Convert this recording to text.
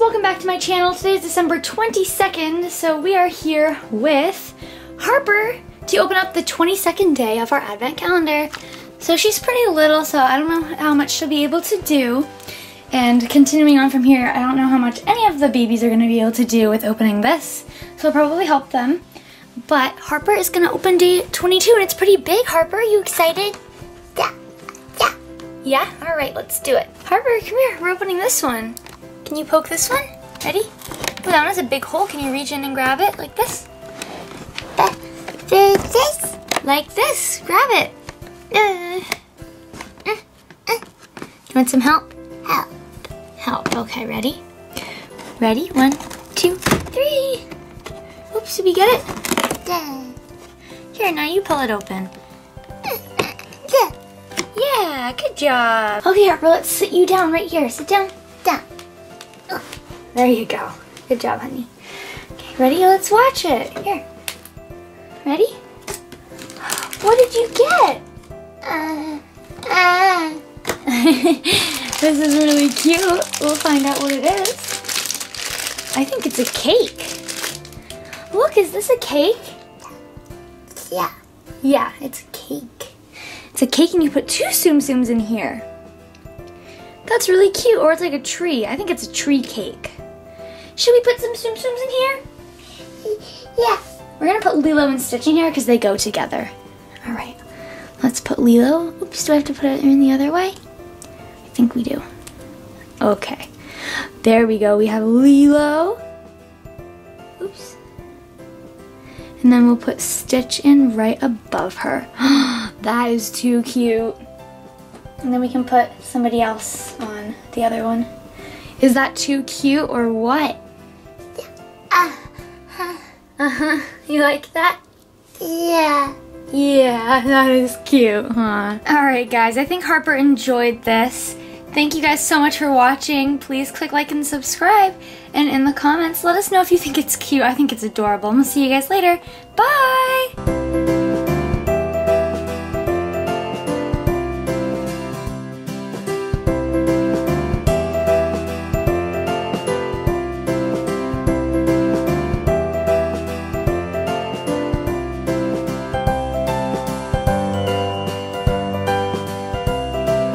welcome back to my channel. Today is December 22nd, so we are here with Harper to open up the 22nd day of our advent calendar. So she's pretty little, so I don't know how much she'll be able to do. And continuing on from here, I don't know how much any of the babies are going to be able to do with opening this, so I'll probably help them. But Harper is going to open day 22, and it's pretty big. Harper, are you excited? Yeah? Alright, let's do it. Harper, come here. We're opening this one. Can you poke this one? Ready? Oh, that one has a big hole. Can you reach in and grab it? Like this? Like this. Grab it. You want some help? Help. Okay, ready? Ready? One, two, three. Oops, did we get it? Here, now you pull it open. Yeah, good job. Okay, Harper, let's sit you down right here. Sit down. Down. Oh, there you go. Good job, honey. Okay, ready? Let's watch it. Here. Ready? What did you get? This is really cute. We'll find out what it is. I think it's a cake. Look, is this a cake? Yeah. Yeah, it's a cake. It's a cake and you put two Tsum Tsums in here. That's really cute. Or it's like a tree. I think it's a tree cake. Should we put some Tsum Tsums in here? Yeah. We're going to put Lilo and Stitch in here because they go together. All right. Let's put Lilo. Oops, do I have to put it in the other way? I think we do. Okay. There we go. We have Lilo. Oops. And then we'll put Stitch in right above her. That is too cute. And then we can put somebody else on the other one. Is that too cute or what? Yeah. You like that? Yeah. Yeah, that is cute, huh? Alright guys, I think Harper enjoyed this. Thank you guys so much for watching. Please click like and subscribe. And in the comments, let us know if you think it's cute. I think it's adorable. I'm gonna see you guys later. Bye!